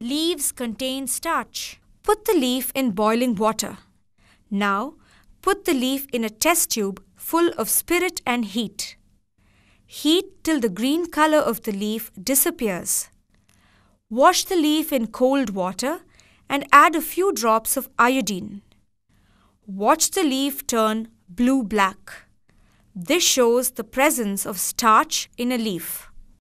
Leaves contain starch. Put the leaf in boiling water. Now, put the leaf in a test tube full of spirit and heat. Heat till the green color of the leaf disappears. Wash the leaf in cold water and add a few drops of iodine. Watch the leaf turn blue-black. This shows the presence of starch in a leaf.